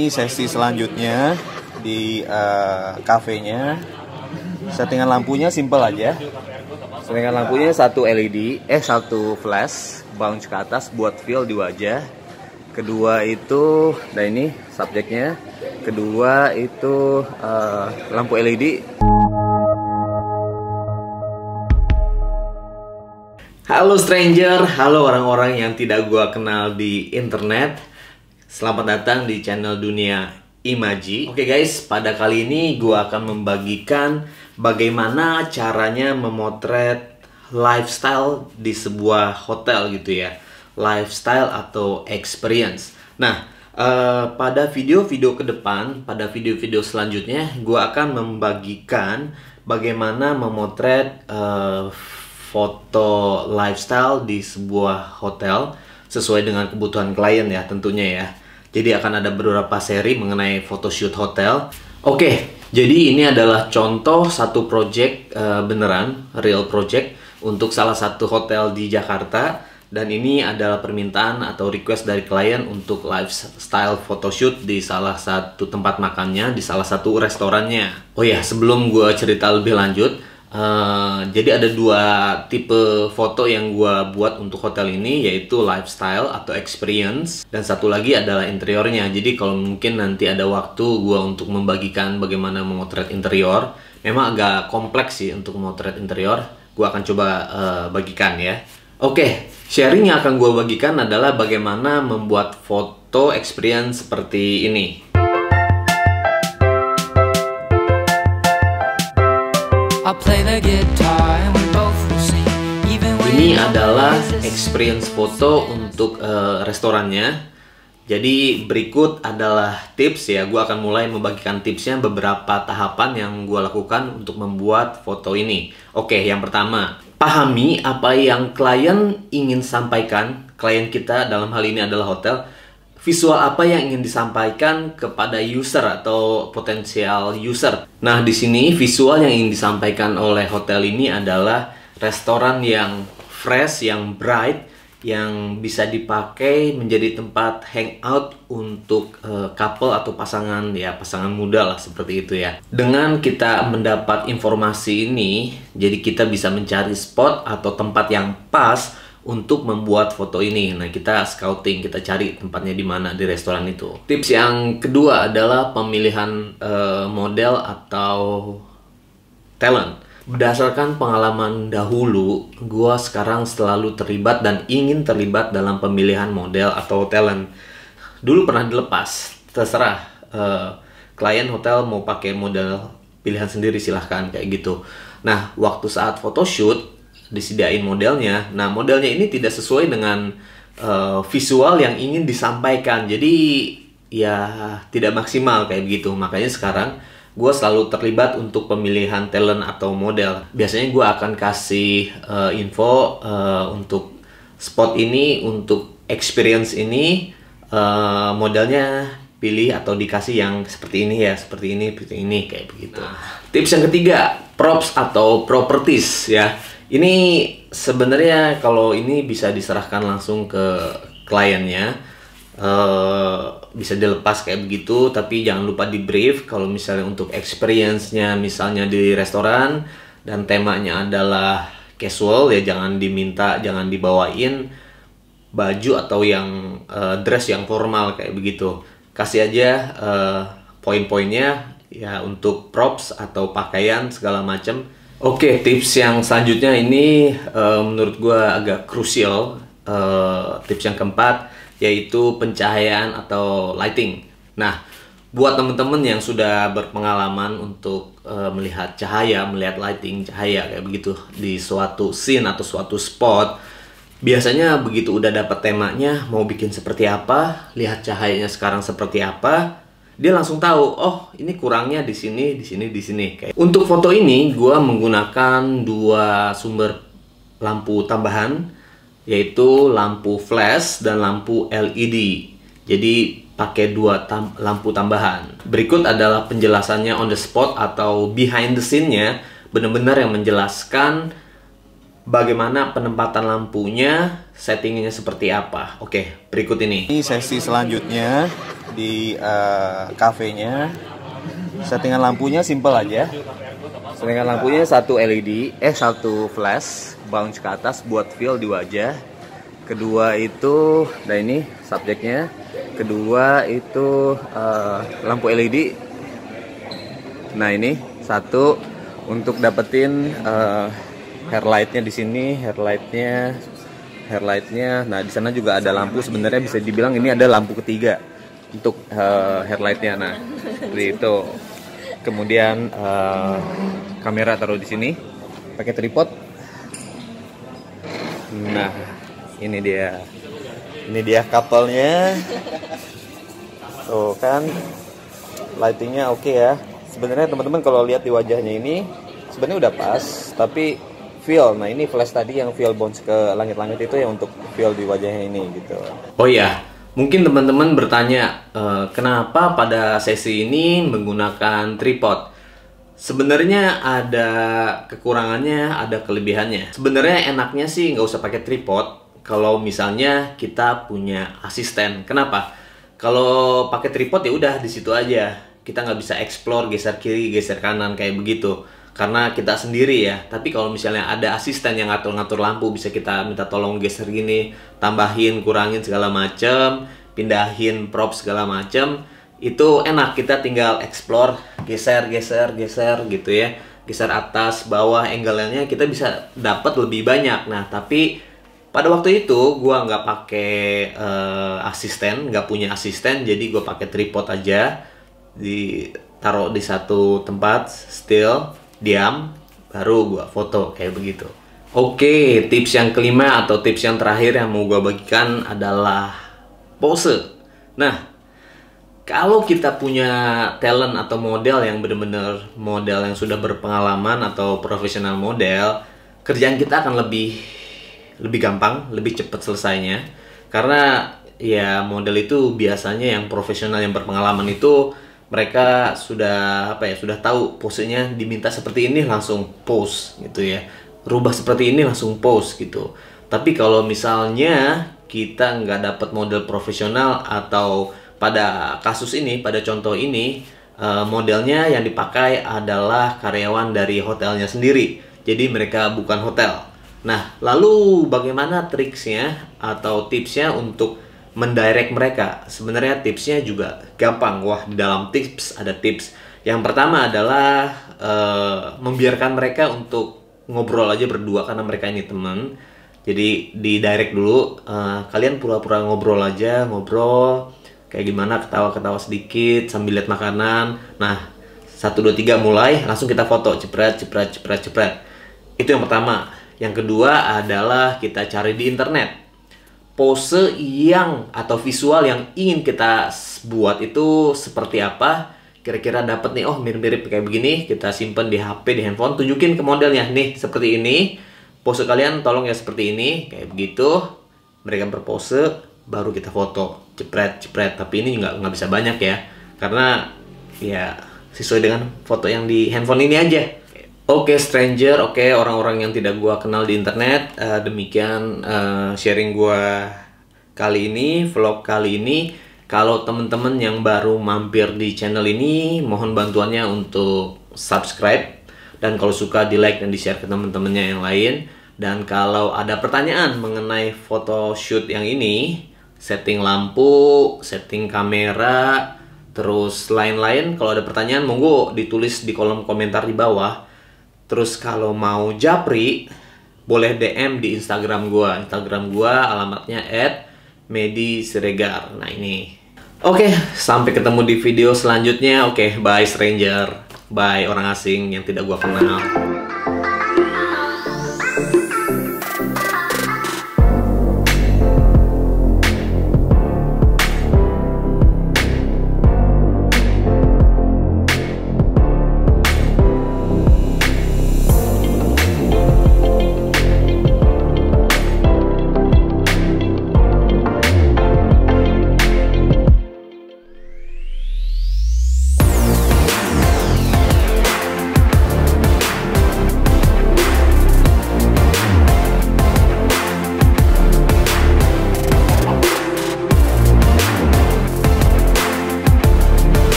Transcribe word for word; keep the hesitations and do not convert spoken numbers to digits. Ini sesi selanjutnya di uh, kafenya. Settingan lampunya simple aja. Settingan lampunya satu L E D, eh satu flash, bounce ke atas buat feel di wajah. Kedua itu, nah ini subjeknya. Kedua itu uh, lampu L E D. Halo stranger, halo orang-orang yang tidak gua kenal di internet. Selamat datang di channel Dunia Imaji. Oke guys, pada kali ini gue akan membagikan bagaimana caranya memotret lifestyle di sebuah hotel gitu ya, lifestyle atau experience. Nah, eh, pada video-video ke depan, pada video-video selanjutnya, gue akan membagikan bagaimana memotret eh, foto lifestyle di sebuah hotel sesuai dengan kebutuhan klien ya tentunya ya. Jadi akan ada beberapa seri mengenai photoshoot hotel. Oke, jadi ini adalah contoh satu project uh, beneran, real project untuk salah satu hotel di Jakarta. Dan ini adalah permintaan atau request dari klien untuk lifestyle photoshoot di salah satu tempat makannya, di salah satu restorannya. Oh ya, sebelum gue cerita lebih lanjut, Uh, jadi ada dua tipe foto yang gua buat untuk hotel ini, yaitu lifestyle atau experience, dan satu lagi adalah interiornya. Jadi kalau mungkin nanti ada waktu gua untuk membagikan bagaimana memotret interior. Memang agak kompleks sih untuk memotret interior. Gua akan coba uh, bagikan ya. Oke, sharing yang akan gua bagikan adalah bagaimana membuat foto experience seperti ini. Ini adalah experience foto untuk uh, restorannya. Jadi berikut adalah tips ya. Gue akan mulai membagikan tipsnya, beberapa tahapan yang gue lakukan untuk membuat foto ini. Oke, yang pertama, pahami apa yang klien ingin sampaikan. Klien kita dalam hal ini adalah hotel. Visual apa yang ingin disampaikan kepada user atau potensial user. Nah, di sini visual yang ingin disampaikan oleh hotel ini adalah restoran yang fresh, yang bright, yang bisa dipakai menjadi tempat hangout untuk uh, couple atau pasangan ya, pasangan muda lah seperti itu ya. Dengan kita mendapat informasi ini, jadi kita bisa mencari spot atau tempat yang pas untuk membuat foto ini. Nah, kita scouting, kita cari tempatnya di mana di restoran itu. Tips yang kedua adalah pemilihan uh, model atau talent. Berdasarkan pengalaman dahulu, gua sekarang selalu terlibat dan ingin terlibat dalam pemilihan model atau talent. Dulu pernah dilepas, terserah uh, klien hotel mau pakai model pilihan sendiri, silahkan kayak gitu. Nah, waktu saat photoshoot disediain modelnya. Nah, modelnya ini tidak sesuai dengan uh, visual yang ingin disampaikan. Jadi ya tidak maksimal kayak gitu. Makanya sekarang gue selalu terlibat untuk pemilihan talent atau model. Biasanya gue akan kasih uh, info uh, untuk spot ini, untuk experience ini, uh, modelnya pilih atau dikasih yang seperti ini ya, seperti ini, seperti ini kayak begitu. Nah, tips yang ketiga, props atau properties ya. Ini sebenarnya kalau ini bisa diserahkan langsung ke kliennya, e, bisa dilepas kayak begitu, tapi jangan lupa di brief kalau misalnya untuk experience-nya misalnya di restoran dan temanya adalah casual ya, jangan diminta, jangan dibawain baju atau yang e, dress yang formal kayak begitu. Kasih aja e, poin-poinnya ya untuk props atau pakaian segala macam. Oke, okay, tips yang selanjutnya ini uh, menurut gue agak krusial. Uh, tips yang keempat yaitu pencahayaan atau lighting. Nah, buat temen-temen yang sudah berpengalaman untuk uh, melihat cahaya, melihat lighting, cahaya kayak begitu di suatu scene atau suatu spot, biasanya begitu udah dapet temanya, mau bikin seperti apa, lihat cahayanya sekarang seperti apa, dia langsung tahu, oh ini kurangnya di sini, di sini, di sini. Kayak untuk foto ini, gue menggunakan dua sumber lampu tambahan, yaitu lampu flash dan lampu L E D. Jadi pakai dua tam lampu tambahan. Berikut adalah penjelasannya on the spot atau behind the scene-nya, benar-benar yang menjelaskan bagaimana penempatan lampunya, settingnya seperti apa. Oke, berikut ini. Ini sesi selanjutnya di uh, kafenya. Settingan lampunya simple aja. Settingan lampunya satu L E D, eh satu flash, bounce ke atas buat feel di wajah. Kedua itu, nah ini subjeknya. Kedua itu uh, lampu L E D. Nah ini satu untuk dapetin. Uh, Hairlightnya di sini, hairlightnya, hairlightnya. Nah di sana juga ada lampu. Sebenarnya bisa dibilang ini ada lampu ketiga untuk uh, hairlightnya. Nah, itu. Kemudian uh, kamera taruh di sini, pakai tripod. Nah, ini dia, ini dia couple-nya. Tuh kan, lightingnya oke ya. Sebenarnya teman-teman kalau lihat di wajahnya ini, sebenarnya udah pas, tapi feel, nah ini flash tadi yang feel bounce ke langit-langit itu yang untuk feel di wajahnya ini gitu. Oh iya, mungkin teman-teman bertanya e, kenapa pada sesi ini menggunakan tripod. Sebenarnya ada kekurangannya, ada kelebihannya. Sebenarnya enaknya sih nggak usah pakai tripod kalau misalnya kita punya asisten. Kenapa? Kalau pakai tripod ya udah di situ aja, kita nggak bisa explore geser kiri, geser kanan kayak begitu. Karena kita sendiri ya, tapi kalau misalnya ada asisten yang ngatur-ngatur lampu, bisa kita minta tolong geser gini, tambahin, kurangin segala macem, pindahin prop segala macem. Itu enak, kita tinggal explore, geser, geser, geser gitu ya. Geser atas, bawah, angle-nya kita bisa dapat lebih banyak. Nah, tapi pada waktu itu gua nggak pakai uh, asisten, nggak punya asisten, jadi gua pakai tripod aja, ditaruh di satu tempat, still. Diam, baru gua foto kayak begitu. Oke, tips yang kelima atau tips yang terakhir yang mau gua bagikan adalah pose. Nah, kalau kita punya talent atau model yang bener-bener model yang sudah berpengalaman atau profesional model, kerjaan kita akan lebih lebih gampang, lebih cepat selesainya. Karena ya model itu biasanya yang profesional yang berpengalaman itu mereka sudah apa ya sudah tahu posenya, diminta seperti ini langsung pose gitu ya, rubah seperti ini langsung pose gitu. Tapi kalau misalnya kita nggak dapat model profesional atau pada kasus ini, pada contoh ini uh, modelnya yang dipakai adalah karyawan dari hotelnya sendiri, jadi mereka bukan hotel. Nah lalu bagaimana triksnya atau tipsnya untuk mendirect mereka? Sebenarnya tipsnya juga gampang. Wah, di dalam tips ada tips. Yang pertama adalah uh, membiarkan mereka untuk ngobrol aja berdua, karena mereka ini teman. Jadi didirect dulu, uh, kalian pura-pura ngobrol aja, ngobrol kayak gimana, ketawa-ketawa sedikit sambil lihat makanan. Nah, satu dua tiga mulai, langsung kita foto, jepret jepret jepret jepret. Itu yang pertama. Yang kedua adalah kita cari di internet pose yang atau visual yang ingin kita buat itu seperti apa, kira-kira dapat nih, oh mirip-mirip kayak begini, kita simpen di H P, di handphone, tunjukin ke modelnya, nih seperti ini, pose kalian tolong ya seperti ini, kayak begitu, mereka berpose, baru kita foto, jepret, jepret, tapi ini nggak nggak bisa banyak ya, karena ya sesuai dengan foto yang di handphone ini aja. Oke okay, stranger, oke okay, orang-orang yang tidak gua kenal di internet, uh, demikian uh, sharing gua kali ini, vlog kali ini. Kalau temen-temen yang baru mampir di channel ini, mohon bantuannya untuk subscribe, dan kalau suka di like dan di share ke temen-temennya yang lain. Dan kalau ada pertanyaan mengenai photoshoot yang ini, setting lampu, setting kamera, terus lain-lain, kalau ada pertanyaan monggo ditulis di kolom komentar di bawah. Terus kalau mau japri, boleh D M di Instagram gua. Instagram gua alamatnya at medysiregar. Nah ini. Oke, okay, sampai ketemu di video selanjutnya. Oke, okay, bye stranger. Bye orang asing yang tidak gua kenal.